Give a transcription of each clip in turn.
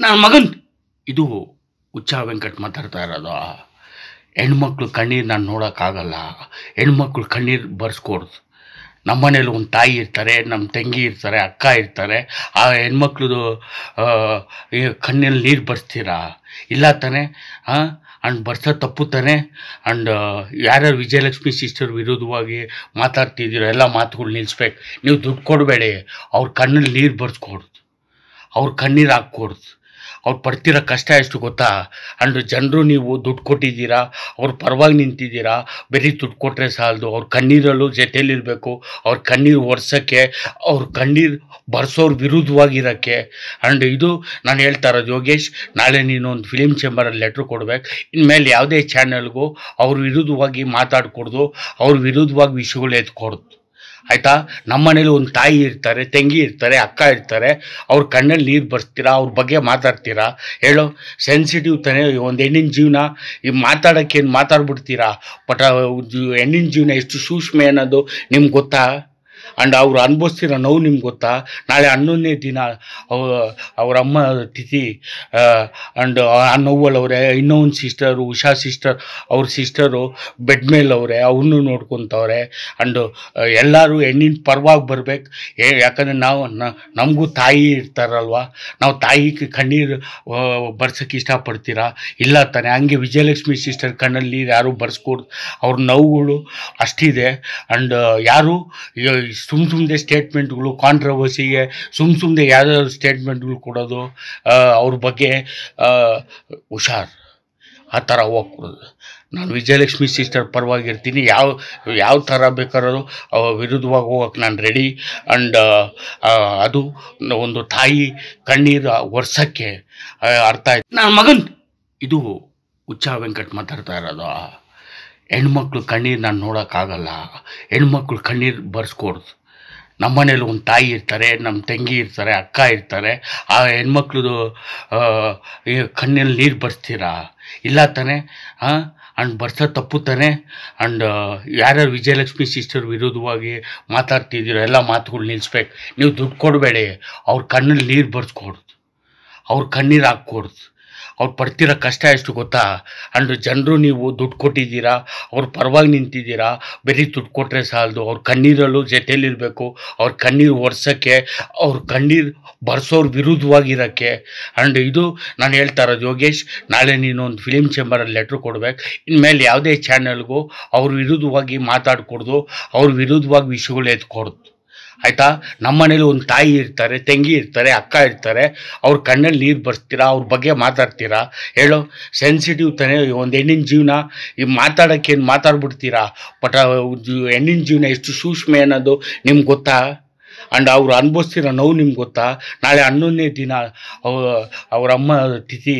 ನನ್ನ ಮಗನ್ ಇದು ಹುಚ್ಚ ವೆಂಕಟ್ ಮಾತಾಡ್ತಾ ಇರೋದು. ಹೆಣ್ಮಕ್ಳು ಕಣ್ಣೀರು ನಾನು ನೋಡೋಕ್ಕಾಗಲ್ಲ, ಹೆಣ್ಮಕ್ಳು ಕಣ್ಣೀರು ಬರ್ಸ್ಕೊಡ್ದು. ನಮ್ಮ ಮನೇಲಿ ಒಂದು ತಾಯಿ ಇರ್ತಾರೆ, ನಮ್ಮ ತಂಗಿ ಇರ್ತಾರೆ, ಅಕ್ಕ ಇರ್ತಾರೆ. ಆ ಹೆಣ್ಮಕ್ಳದು ಕಣ್ಣಲ್ಲಿ ನೀರು ಬರ್ಸ್ತೀರಾ? ಇಲ್ಲ ತಾನೆ. ಅಂಡ್ ಬರ್ಸೋ ತಪ್ಪು ತಾನೆ. ಅಂಡ್ ಯಾರ್ಯಾರು ವಿಜಯಲಕ್ಷ್ಮಿ ಸಿಸ್ಟರ್ ವಿರೋಧವಾಗಿ ಮಾತಾಡ್ತಿದ್ದೀರೋ ಎಲ್ಲ ಮಾತುಗಳು ನಿಲ್ಲಿಸ್ಬೇಕು. ನೀವು ದುಡ್ಡು ಕೊಡಬೇಡಿ, ಅವ್ರ ಕಣ್ಣಲ್ಲಿ ನೀರು ಬರ್ಸ್ಕೊಡ್ದು, ಅವ್ರ ಕಣ್ಣೀರು ಹಾಕ್ಕೊಡ್ದು. ಅವ್ರು ಪಡ್ತಿರೋ ಕಷ್ಟ ಎಷ್ಟು ಗೊತ್ತಾ? ಅಂಡ್ ಜನರು ನೀವು ದುಡ್ಡು ಕೊಟ್ಟಿದ್ದೀರಾ, ಅವ್ರ ಪರವಾಗಿ ನಿಂತಿದ್ದೀರಾ, ಬರೀ ದುಡ್ಡು ಕೊಟ್ಟರೆ ಸಾಲದು, ಅವ್ರ ಕಣ್ಣೀರಲ್ಲೂ ಜೊತೆಯಲ್ಲಿರಬೇಕು. ಅವ್ರ ಕಣ್ಣೀರು ಒರೆಸೋಕ್ಕೆ, ಅವ್ರ ಕಣ್ಣೀರು ಬರ್ಸೋರು ವಿರುದ್ಧವಾಗಿರೋಕ್ಕೆ. ಆ್ಯಂಡ್ ಇದು ನಾನು ಹೇಳ್ತಾ ಇರೋದು ಯೋಗೇಶ್, ನಾಳೆ ನೀನು ಒಂದು ಫಿಲಿಮ್ ಚೇಂಬರಲ್ಲಿ ಲೆಟ್ರ್ ಕೊಡಬೇಕು. ಇನ್ಮೇಲೆ ಯಾವುದೇ ಚಾನಲ್ಗೂ ಅವ್ರ ವಿರುದ್ಧವಾಗಿ ಮಾತಾಡ್ಕೊಡ್ದು, ಅವ್ರ ವಿರುದ್ಧವಾಗಿ ವಿಷಯಗಳು ಎತ್ಕೊಡ್ದು. ಆಯಿತಾ? ನಮ್ಮ ಮನೇಲಿ ಒಂದು ತಾಯಿ ಇರ್ತಾರೆ, ತಂಗಿ ಇರ್ತಾರೆ, ಅಕ್ಕ ಇರ್ತಾರೆ. ಅವ್ರ ಕಣ್ಣಲ್ಲಿ ನೀರು ಬರ್ತೀರಾ, ಅವ್ರ ಬಗ್ಗೆ ಮಾತಾಡ್ತೀರಾ? ಹೇಳೋ ಸೆನ್ಸಿಟಿವ್ ತಾನೇ. ಒಂದು ಹೆಣ್ಣಿನ ಜೀವನ ಈ ಮಾತಾಡೋಕ್ಕೇನು ಮಾತಾಡ್ಬಿಡ್ತೀರಾ? ಬಟ್ ಹೆಣ್ಣಿನ ಜೀವನ ಎಷ್ಟು ಸೂಕ್ಷ್ಮ ಅನ್ನೋದು ನಿಮ್ಗೆ ಗೊತ್ತಾ? ಆ್ಯಂಡ್ ಅವ್ರು ಅನುಭವಿಸ್ತಿರೋ ನೋವು ನಿಮ್ಗೆ ಗೊತ್ತಾ? ನಾಳೆ 11ನೇ ದಿನ ಅವರಮ್ಮ ತಿಥಿ. ಆ್ಯಂಡ್ ಆ ನೋವಲ್ಲಿ ಅವರೇ ಇನ್ನೊಂದು ಸಿಸ್ಟರು, ಉಷಾ ಸಿಸ್ಟರ್, ಅವ್ರ ಸಿಸ್ಟರು ಬೆಡ್ ಮೇಲೆ ಅವರೇ, ಅವನ್ನೂ ನೋಡ್ಕೊತವ್ರೆ. ಆ್ಯಂಡ್ ಎಲ್ಲರೂ ಹೆಣ್ಣಿನ ಪರವಾಗಿ ಬರಬೇಕು. ಯಾಕಂದರೆ ನಾವು ನಮಗೂ ತಾಯಿ ಇರ್ತಾರಲ್ವ, ನಾವು ತಾಯಿ ಕಣ್ಣೀರು ಬರ್ಸೋಕ್ಕೆ ಇಷ್ಟಪಡ್ತೀರಾ? ಇಲ್ಲ ತಾನೆ. ಹಂಗೆ ವಿಜಯಲಕ್ಷ್ಮಿ ಸಿಸ್ಟರ್ ಕಣ್ಣಲ್ಲಿ ಯಾರೂ ಬರ್ಸ್ಕೊಡ್ದು, ಅವ್ರ ನೋವುಗಳು ಅಷ್ಟಿದೆ. ಆ್ಯಂಡ್ ಯಾರು ಸುಮ್ಮ ಸುಮ್ಮನೆ ಸ್ಟೇಟ್ಮೆಂಟ್ಗಳು, ಕಾಂಟ್ರವರ್ಸಿಗೆ ಸುಮ್ಮ ಸುಮ್ಮನೆ ಯಾವ್ದಾದ್ರು ಸ್ಟೇಟ್ಮೆಂಟ್ಗಳು ಕೊಡೋದು, ಅವ್ರ ಬಗ್ಗೆ ಹುಷಾರು, ಆ ಥರ ಹೋಗ್ಕೊಡೋದು. ನಾನು ವಿಜಯಲಕ್ಷ್ಮಿ ಸಿಸ್ಟರ್ ಪರವಾಗಿರ್ತೀನಿ. ಯಾವ ಥರ ಬೇಕಾದ್ರೂ ವಿರುದ್ಧವಾಗಿ ಹೋಗೋಕ್ಕೆ ನಾನು ರೆಡಿ. ಆ್ಯಂಡ್ ಅದು ಒಂದು ತಾಯಿ ಕಣ್ಣೀರು ಒರೆಸೋಕ್ಕೆ ಅರ್ಥ ಆಯ್ತು. ನನ್ನ ಮಗನ್ ಇದು ಹುಚ್ಚ ವೆಂಕಟ್ ಮಾತಾಡ್ತಾ ಇರೋದು. ಹೆಣ್ಮಕ್ಳು ಕಣ್ಣೀರು ನಾನು ನೋಡೋಕ್ಕಾಗಲ್ಲ, ಹೆಣ್ಮಕ್ಳು ಕಣ್ಣೀರು ಬರ್ಸ್ಕೊಡ್ದು. ನಮ್ಮ ಮನೇಲಿ ಒಂದು ತಾಯಿ ಇರ್ತಾರೆ, ನಮ್ಮ ತಂಗಿ ಇರ್ತಾರೆ, ಅಕ್ಕ ಇರ್ತಾರೆ. ಆ ಹೆಣ್ಮಕ್ಳದು ಕಣ್ಣಲ್ಲಿ ನೀರು ಬರ್ಸ್ತೀರಾ? ಇಲ್ಲ ತಾನೆ. ಆ್ಯಂಡ್ ಬರ್ಸೋ ತಪ್ಪು ತಾನೆ. ಆ್ಯಂಡ್ ಯಾರ್ಯಾರು ವಿಜಯಲಕ್ಷ್ಮಿ ಸಿಸ್ಟರ್ ವಿರೋಧವಾಗಿ ಮಾತಾಡ್ತಿದ್ದೀರೋ ಎಲ್ಲ ಮಾತುಗಳು ನಿಲ್ಲಿಸ್ಬೇಕು. ನೀವು ದುಡ್ಡು ಕೊಡಬೇಡಿ, ಅವ್ರ ಕಣ್ಣಲ್ಲಿ ನೀರು ಬರ್ಸ್ಕೊಡ್ದು, ಅವ್ರ ಕಣ್ಣೀರು ಹಾಕ್ಕೊಡ್ದು. ಅವ್ರು ಪಡ್ತಿರೋ ಕಷ್ಟ ಎಷ್ಟು ಗೊತ್ತಾ? ಅಂಡ್ ಜನರು ನೀವು ದುಡ್ಡು ಕೊಟ್ಟಿದ್ದೀರಾ, ಅವ್ರ ಪರವಾಗಿ ನಿಂತಿದ್ದೀರಾ, ಬರೀ ದುಡ್ಡು ಕೊಟ್ಟರೆ ಸಾಲದು, ಅವ್ರ ಕಣ್ಣೀರಲ್ಲೂ ಜೊತೆಯಲ್ಲಿರಬೇಕು. ಅವ್ರ ಕಣ್ಣೀರು ಒರೆಸೋಕ್ಕೆ, ಅವ್ರ ಕಣ್ಣೀರು ಬರ್ಸೋರು ವಿರುದ್ಧವಾಗಿರೋಕ್ಕೆ. ಆ್ಯಂಡ್ ಇದು ನಾನು ಹೇಳ್ತಾ ಇರೋದು ಯೋಗೇಶ್, ನಾಳೆ ನೀನು ಒಂದು ಫಿಲಿಮ್ ಚೇಂಬರಲ್ಲಿ ಲೆಟ್ರ್ ಕೊಡಬೇಕು. ಇನ್ಮೇಲೆ ಯಾವುದೇ ಚಾನಲ್ಗೂ ಅವ್ರ ವಿರುದ್ಧವಾಗಿ ಮಾತಾಡ್ಕೊಡ್ದು, ಅವ್ರ ವಿರುದ್ಧವಾಗಿ ವಿಷಯಗಳು ಎತ್ಕೊಡ್ದು. ಆಯಿತಾ? ನಮ್ಮ ಮನೇಲಿ ಒಂದು ತಾಯಿ ಇರ್ತಾರೆ, ತಂಗಿ ಇರ್ತಾರೆ, ಅಕ್ಕ ಇರ್ತಾರೆ. ಅವ್ರ ಕಣ್ಣಲ್ಲಿ ನೀರು ಬರ್ಸ್ತೀರಾ, ಅವ್ರ ಬಗ್ಗೆ ಮಾತಾಡ್ತೀರಾ? ಹೇಳೋ ಸೆನ್ಸಿಟಿವ್ ತಾನೇ. ಒಂದು ಹೆಣ್ಣಿನ ಜೀವನ ಈ ಮಾತಾಡೋಕ್ಕೇನು ಮಾತಾಡ್ಬಿಡ್ತೀರಾ? ಬಟ್ ಹೆಣ್ಣಿನ ಜೀವನ ಎಷ್ಟು ಸೂಕ್ಷ್ಮ ಅನ್ನೋದು ನಿಮ್ಗೆ ಗೊತ್ತಾ? ಆ್ಯಂಡ್ ಅವ್ರು ಅನುಭವಿಸ್ತಿರೋ ನೋವು ನಿಮ್ಗೆ ಗೊತ್ತಾ? ನಾಳೆ 11ನೇ ದಿನ ಅವರಮ್ಮ ತಿಥಿ.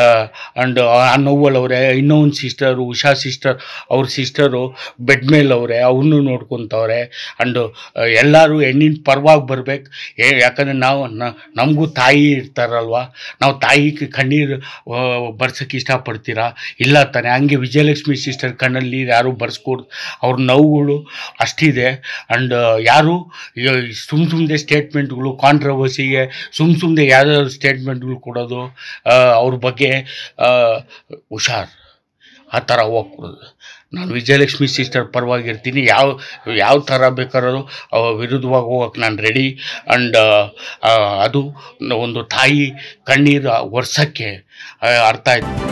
ಆ್ಯಂಡ್ ಆ ನೋವಲ್ಲಿ ಅವರೇ ಇನ್ನೊಂದು ಸಿಸ್ಟರು, ಉಷಾ ಸಿಸ್ಟರ್, ಅವ್ರ ಸಿಸ್ಟರು ಬೆಡ್ ಮೇಲೆ ಅವರೇ, ಅವನ್ನೂ ನೋಡ್ಕೊತವ್ರೆ. ಆ್ಯಂಡ್ ಎಲ್ಲರೂ ಹೆಣ್ಣಿನ ಪರವಾಗಿ ಬರಬೇಕು. ಯಾಕಂದರೆ ನಾವು ನಮಗೂ ತಾಯಿ ಇರ್ತಾರಲ್ವ, ನಾವು ತಾಯಿ ಕಣ್ಣೀರು ಬರ್ಸೋಕ್ಕೆ ಇಷ್ಟಪಡ್ತೀರಾ? ಇಲ್ಲ ತಾನೆ. ಹಂಗೆ ವಿಜಯಲಕ್ಷ್ಮಿ ಸಿಸ್ಟರ್ ಕಣ್ಣಲ್ಲಿ ಯಾರೂ ಬರ್ಸ್ಕೊಡ್ದು, ಅವ್ರ ನೋವುಗಳು ಅಷ್ಟಿದೆ. ಆ್ಯಂಡ್ ಯಾರು ಸುಮ್ಮ ಸುಮ್ಮನೆ ಸ್ಟೇಟ್ಮೆಂಟ್ಗಳು, ಕಾಂಟ್ರವರ್ಸಿಗೆ ಸುಮ್ಮ ಸುಮ್ಮನೆ ಯಾವ್ದಾದ್ರು ಸ್ಟೇಟ್ಮೆಂಟ್ಗಳು ಕೊಡೋದು, ಅವ್ರ ಬಗ್ಗೆ ಹುಷಾರು, ಆ ಥರ ಹೋಗ್ಕೊಡೋದು. ನಾನು ವಿಜಯಲಕ್ಷ್ಮಿ ಸಿಸ್ಟರ್ ಪರವಾಗಿರ್ತೀನಿ. ಯಾವ ಥರ ಬೇಕಾದ್ರೂ ವಿರುದ್ಧವಾಗಿ ಹೋಗೋಕ್ಕೆ ನಾನು ರೆಡಿ. ಆ್ಯಂಡ್ ಅದು ಒಂದು ತಾಯಿ ಕಣ್ಣೀರು ಒರೆಸೋಕ್ಕೆ ಅರ್ಥ ಆಯ್ತು.